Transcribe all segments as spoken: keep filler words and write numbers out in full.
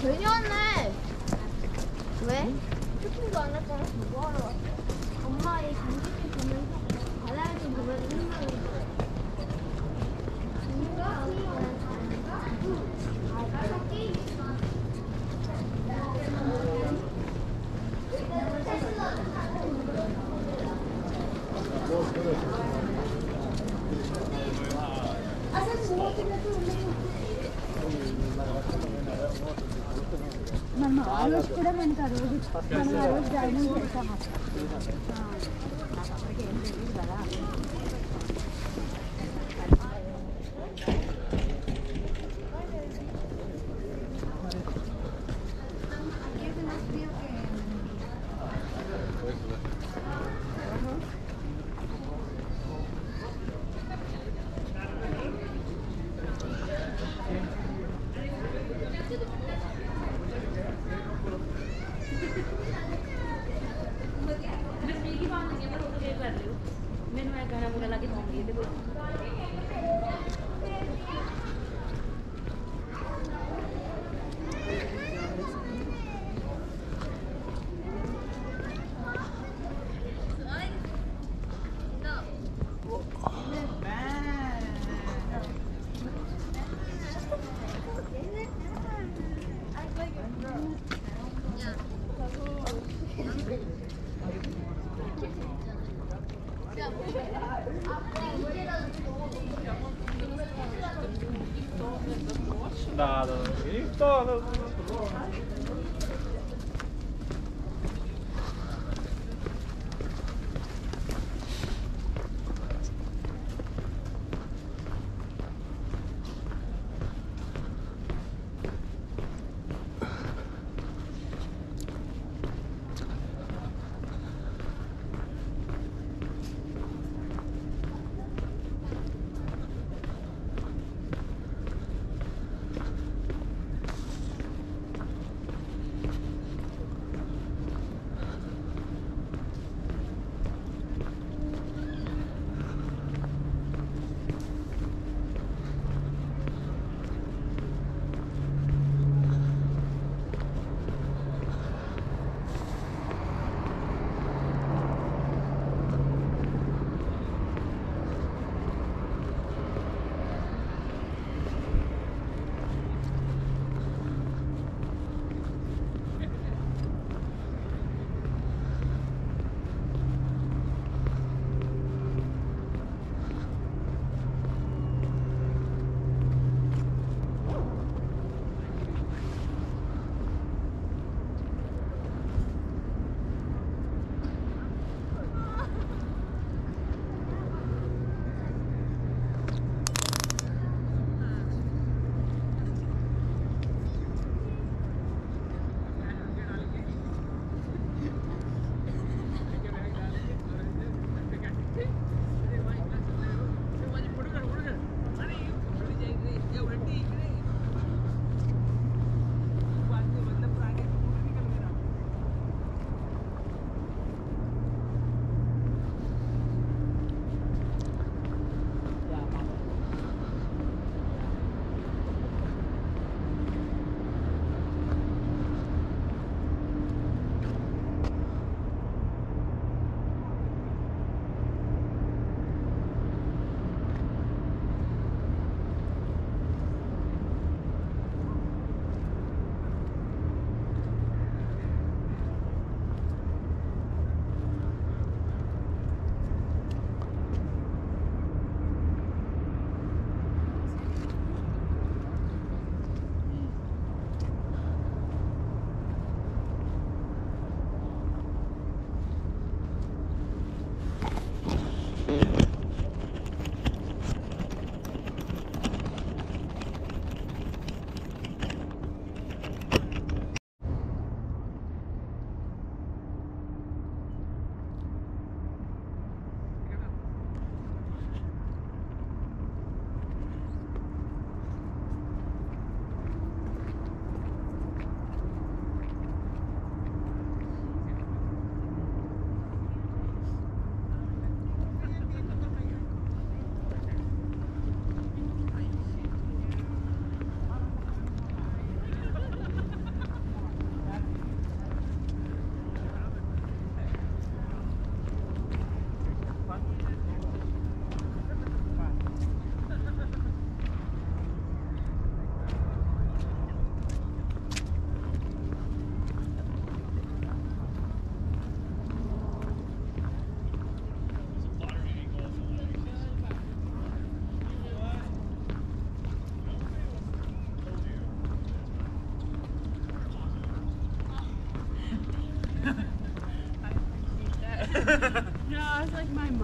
괜히 왔네. 왜? 쇼핑도 안 했잖아. 뭐 하러 왔어? 엄마 이 장식을 보면서 바다를 좀 보면서 생각이 들어요. मम्मा रोज पूरा मन का रोज मम्मा रोज जाने में पैसा मांगता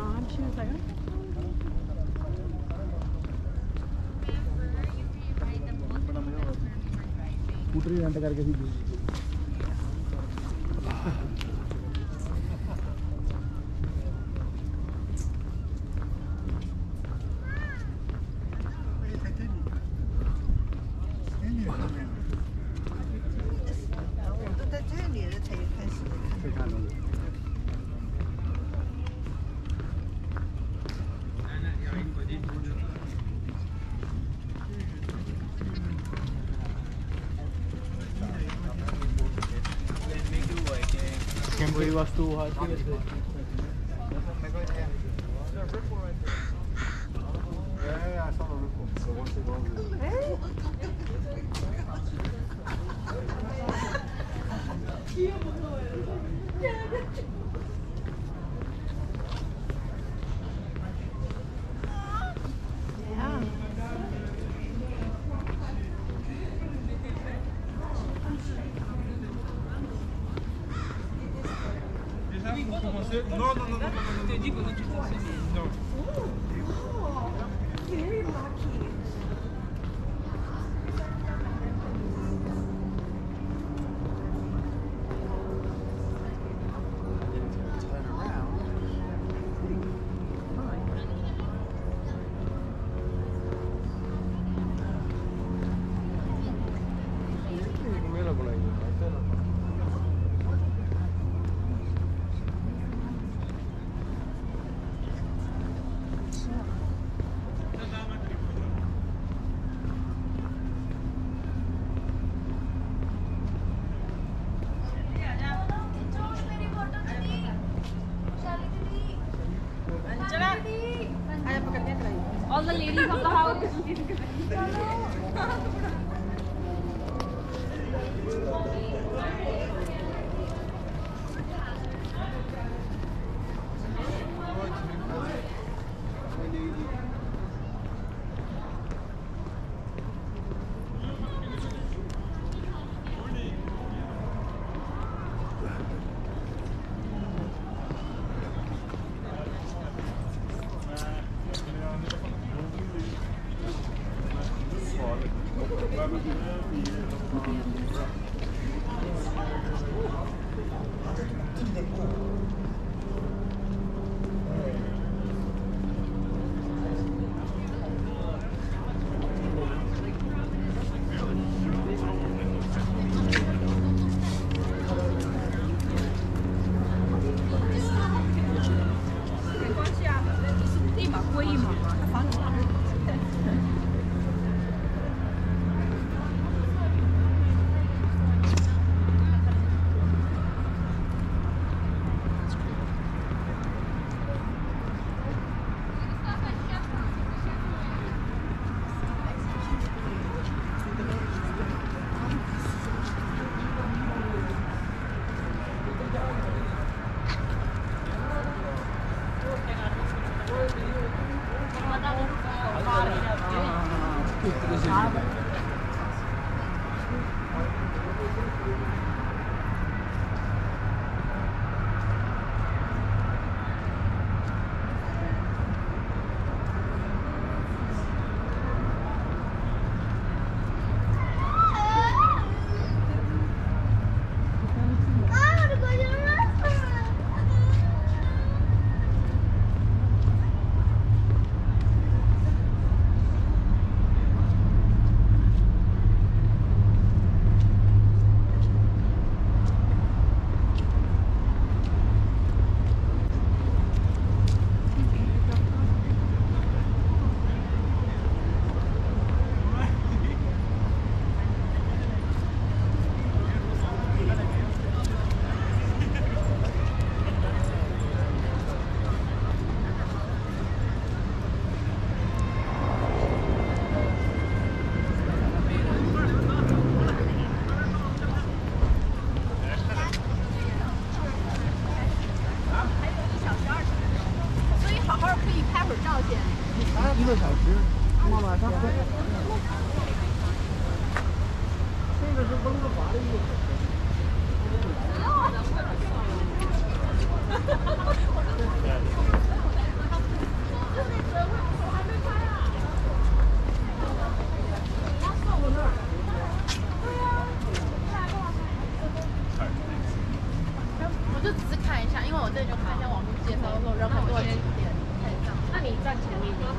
mom. She was like, oh. Putri and the कोई वस्तु हाथी में Non, non, non, non, non, je te dis qu'on est tout à fait. Non. Oh, very lucky. All the ladies of the house.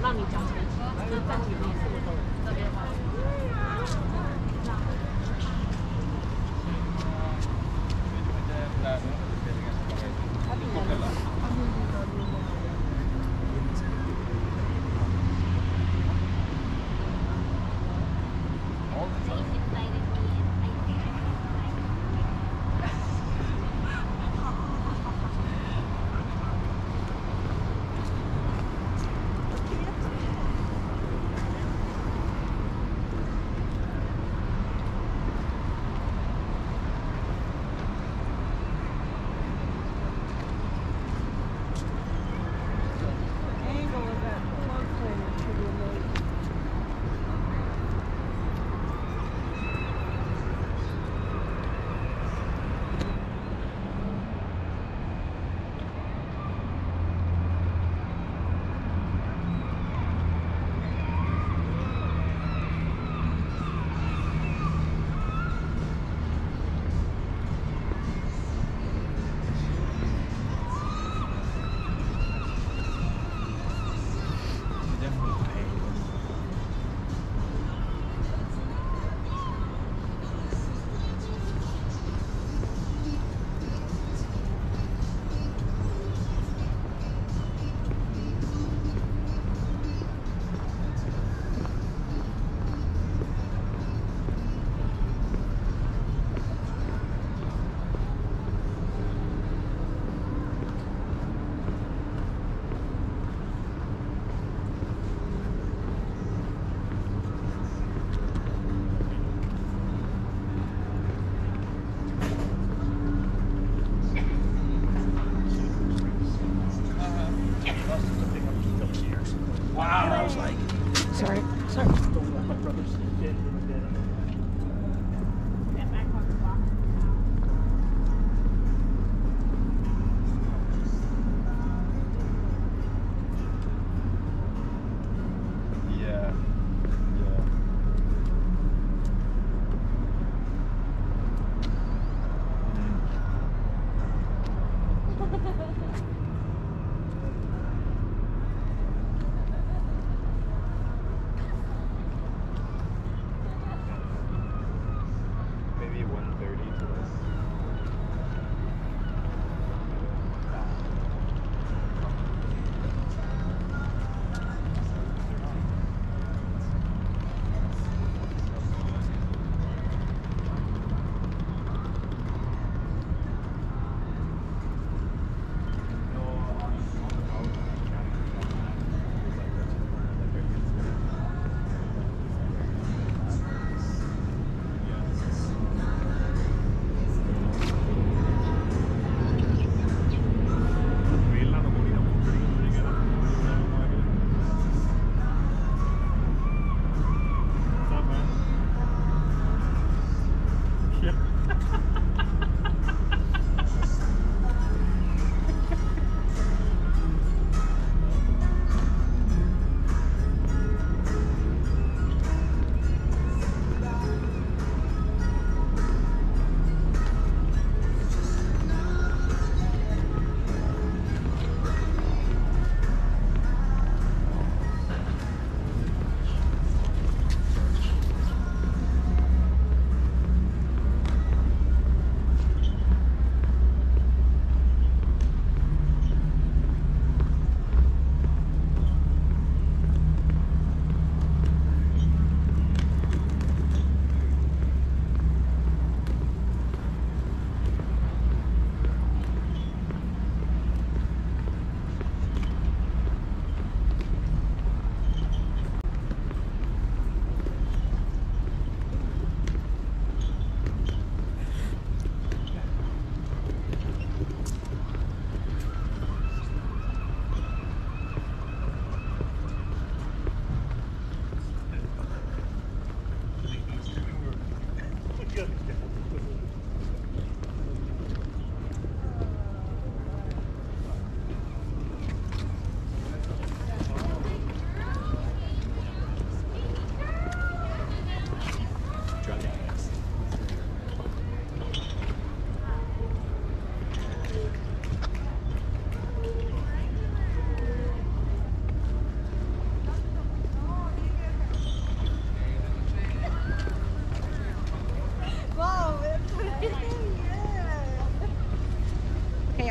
마감이죠.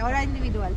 ahora individual.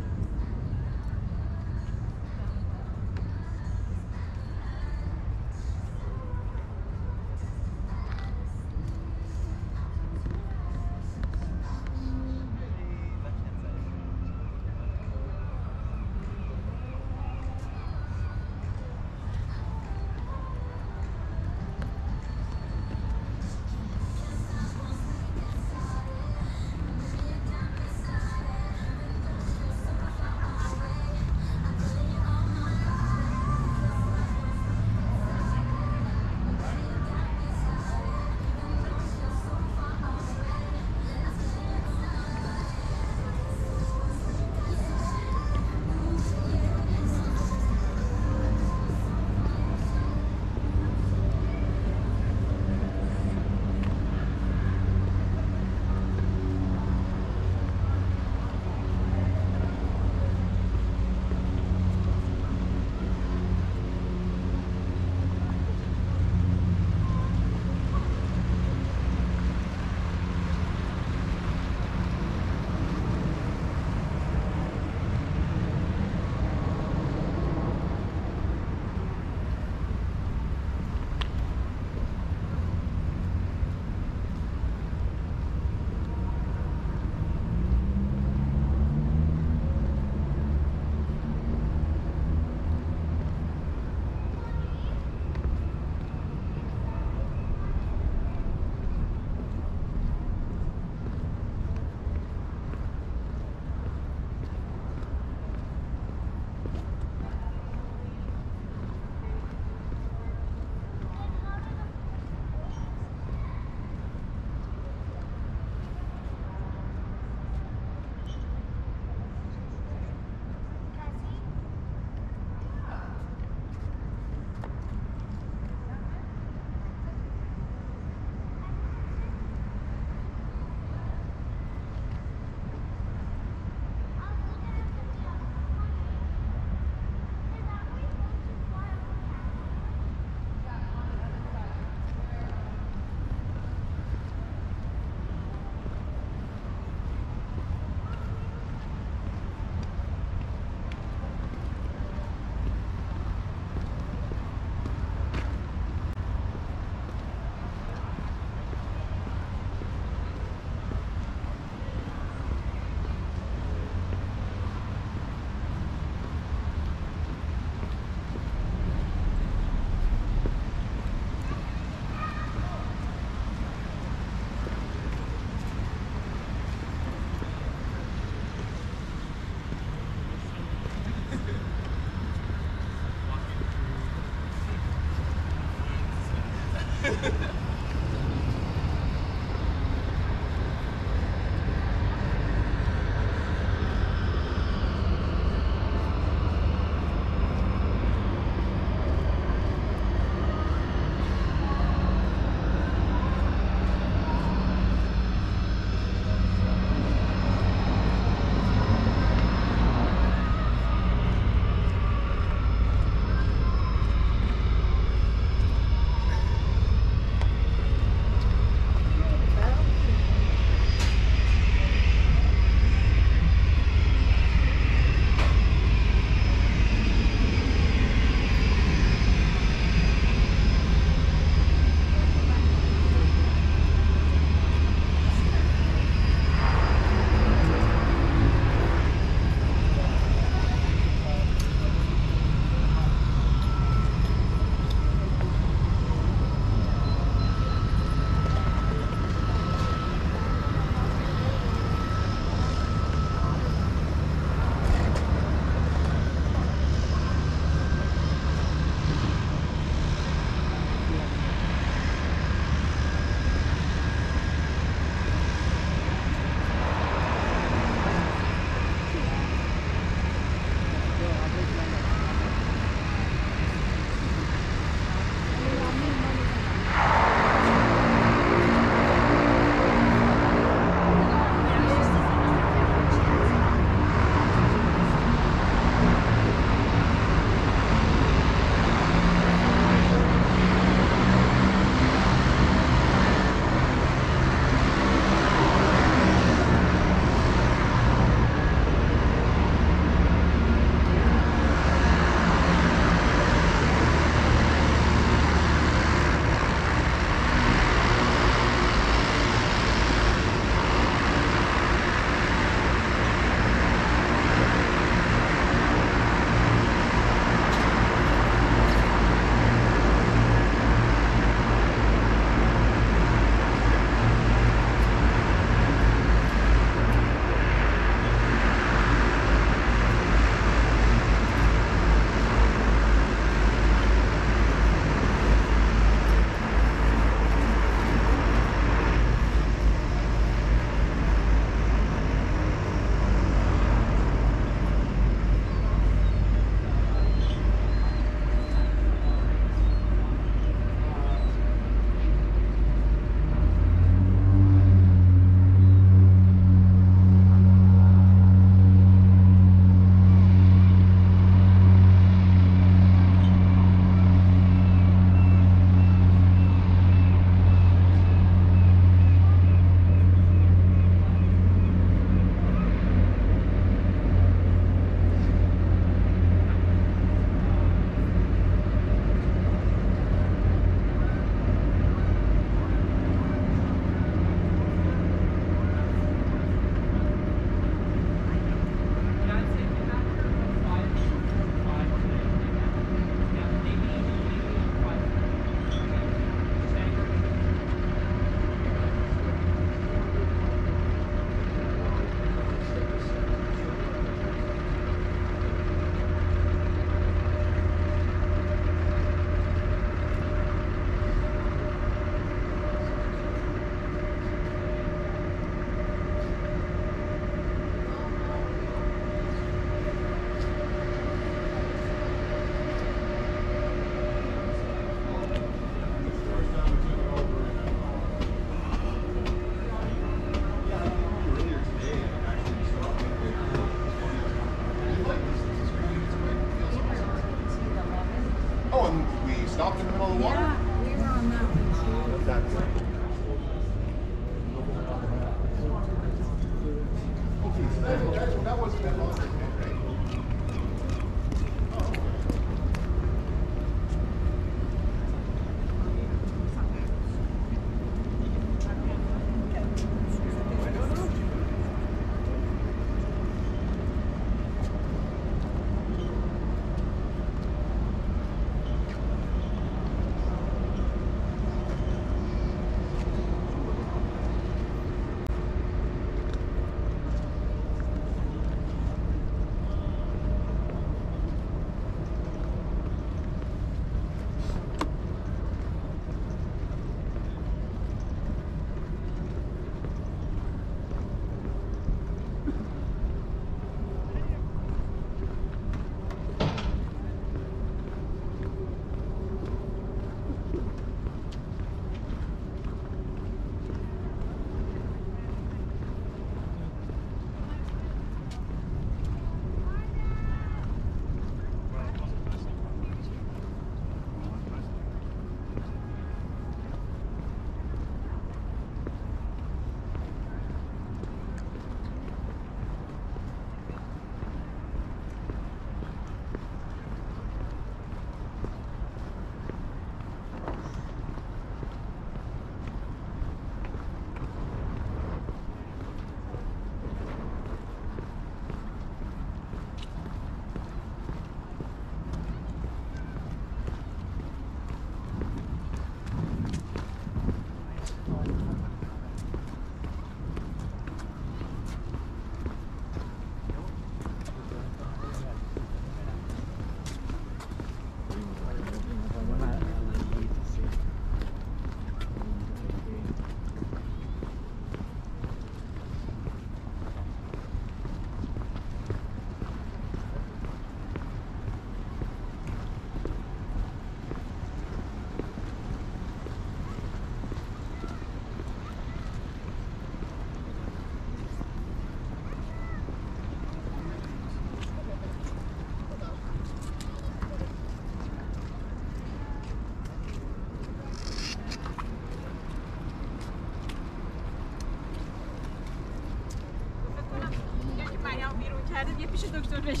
Yapışı doksan beş.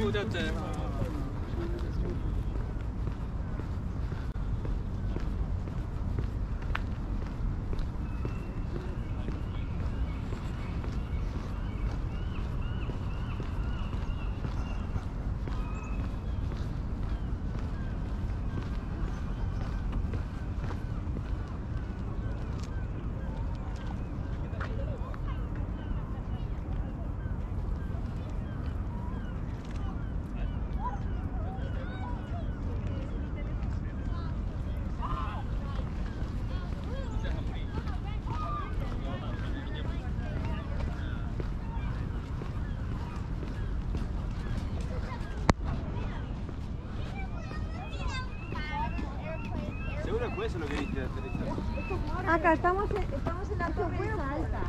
go down there. Eso es lo que dice la acá estamos en, estamos en la torre alta.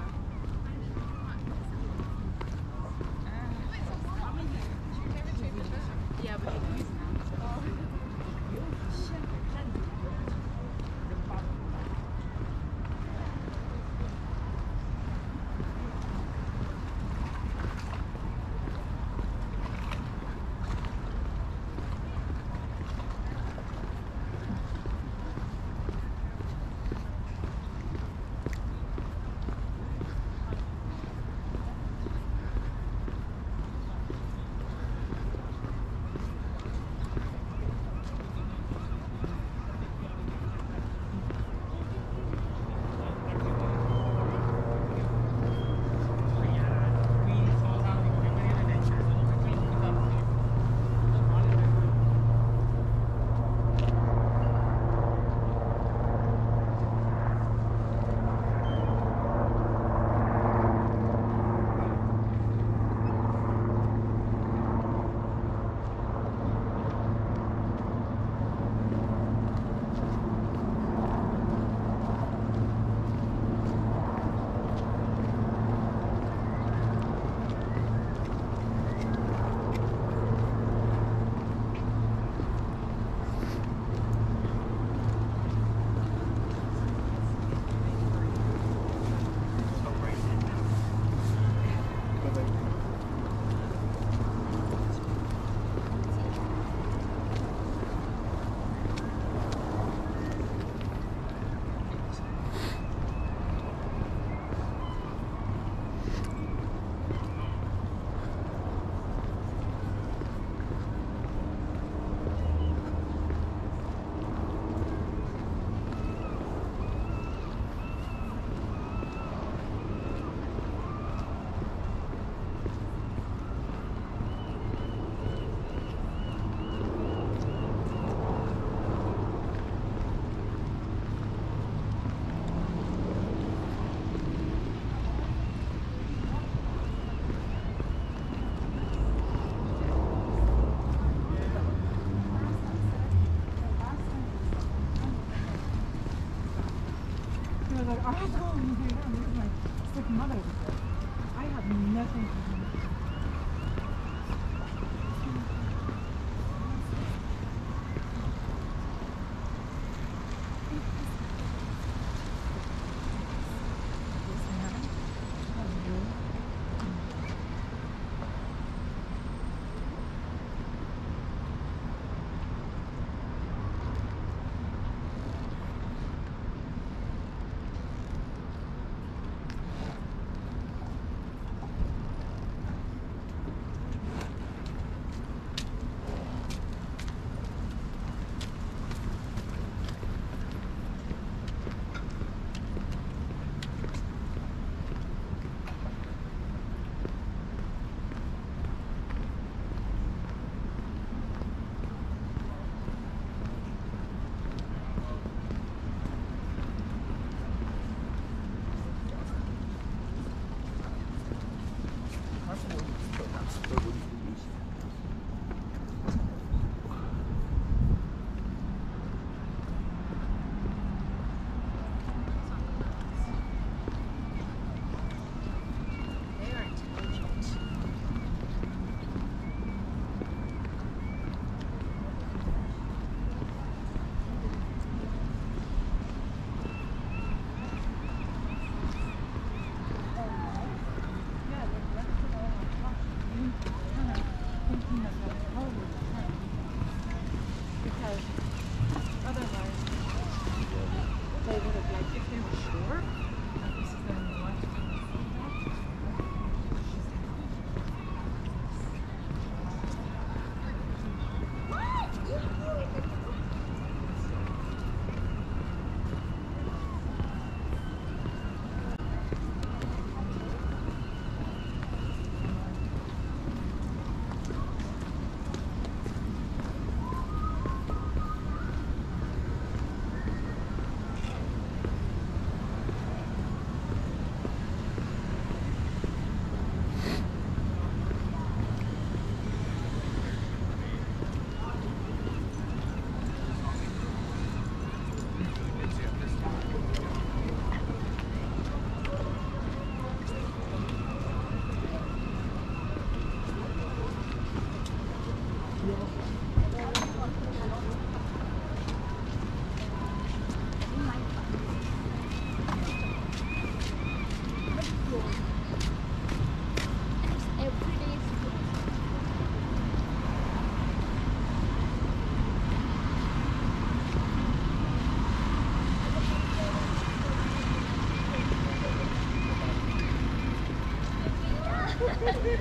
I treat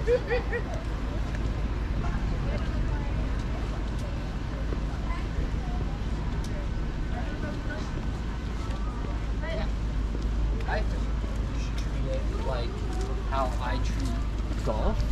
it like how I treat golf.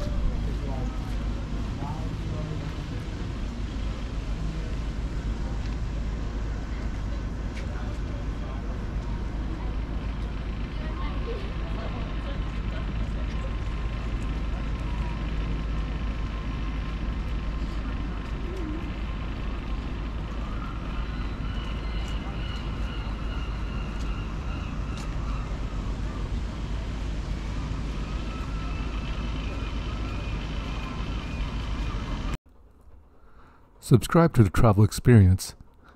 Subscribe to the Travel Experience,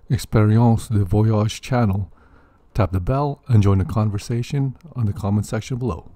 Experience de Voyage channel, tap the bell and join the conversation on the comment section below.